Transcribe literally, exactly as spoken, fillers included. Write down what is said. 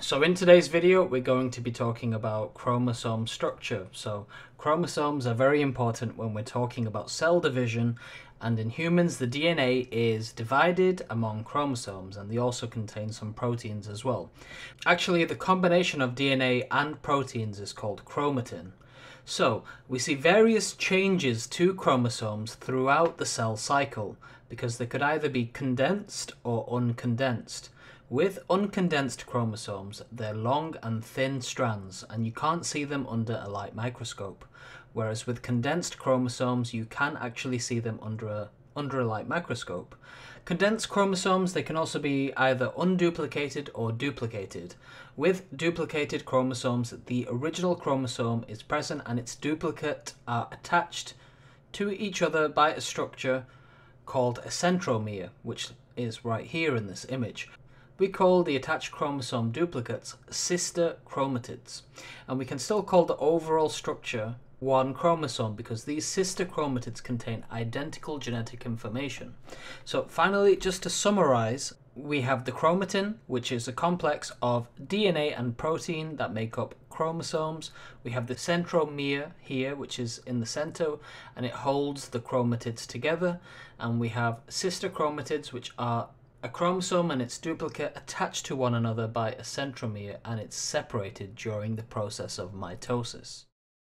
So in today's video, we're going to be talking about chromosome structure. So chromosomes are very important when we're talking about cell division, and in humans, the D N A is divided among chromosomes, and they also contain some proteins as well. Actually, the combination of D N A and proteins is called chromatin. So we see various changes to chromosomes throughout the cell cycle, because they could either be condensed or uncondensed. With uncondensed chromosomes, they're long and thin strands, and you can't see them under a light microscope. Whereas with condensed chromosomes, you can actually see them under a, under a light microscope. Condensed chromosomes, they can also be either unduplicated or duplicated. With duplicated chromosomes, the original chromosome is present and its duplicate are attached to each other by a structure called a centromere, which is right here in this image. We call the attached chromosome duplicates sister chromatids, and we can still call the overall structure one chromosome because these sister chromatids contain identical genetic information. So finally, just to summarize, we have the chromatin, which is a complex of D N A and protein that make up chromosomes. We have the centromere here, which is in the center, and it holds the chromatids together. And we have sister chromatids, which are a chromosome and its duplicate attached to one another by a centromere, and it's separated during the process of mitosis.